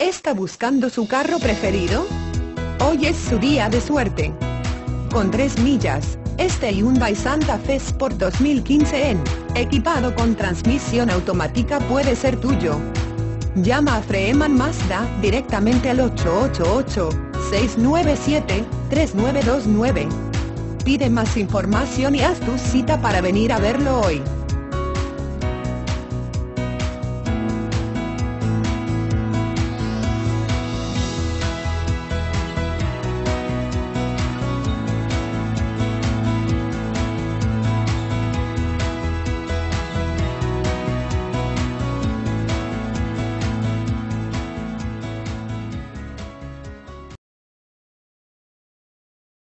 ¿Está buscando su carro preferido? Hoy es su día de suerte. Con 3 millas, este Hyundai Santa Fe Sport 2015 equipado con transmisión automática puede ser tuyo. Llama a Freeman Mazda directamente al 888-697-3929. Pide más información y haz tu cita para venir a verlo hoy.